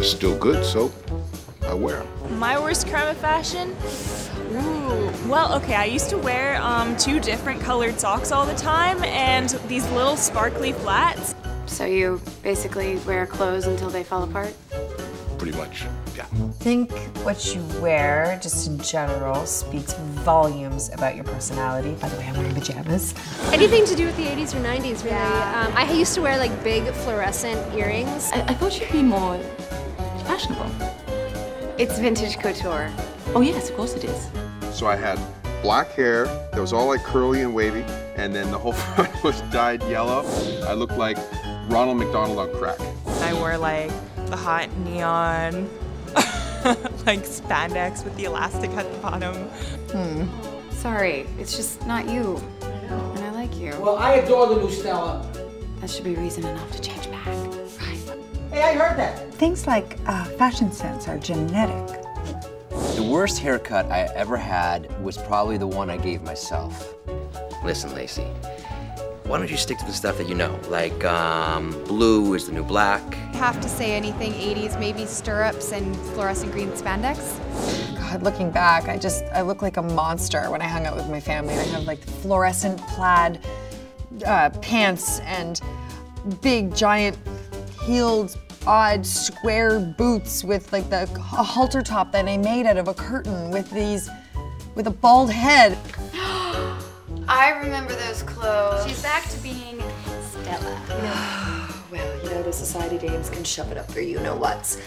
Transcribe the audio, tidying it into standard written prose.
they're still good, so I wear them. My worst crime of fashion? Ooh. Well, okay, I used to wear two different colored socks all the time and these little sparkly flats. So you basically wear clothes until they fall apart? Pretty much, yeah. I think what you wear, just in general, speaks volumes about your personality. By the way, I'm wearing pajamas. Anything to do with the 80s or 90s, really. Yeah. I used to wear like big fluorescent earrings. I thought you'd be more fashionable. It's vintage couture. Oh yes, of course it is. So I had black hair that was all like curly and wavy, and then the whole front was dyed yellow. I looked like Ronald McDonald on crack. I wore like the hot neon, like spandex with the elastic at the bottom. Sorry, it's just not you. I know. And I like you. Well, I adore the new Stella. That should be reason enough to change back, right? Hey, I heard that. Things like fashion sense are genetic. The worst haircut I ever had was probably the one I gave myself. Listen, Lacey, why don't you stick to the stuff that you know? Like, blue is the new black. Have to say anything 80s, maybe stirrups and fluorescent green spandex. God, looking back, I look like a monster when I hung out with my family. I have like fluorescent plaid pants and big, giant, heeled, odd, square boots with like a halter top that I made out of a curtain with a bald head. I remember those clothes. She's back to being Stella. Well, you know, the society dames can shove it up their you-know-whats.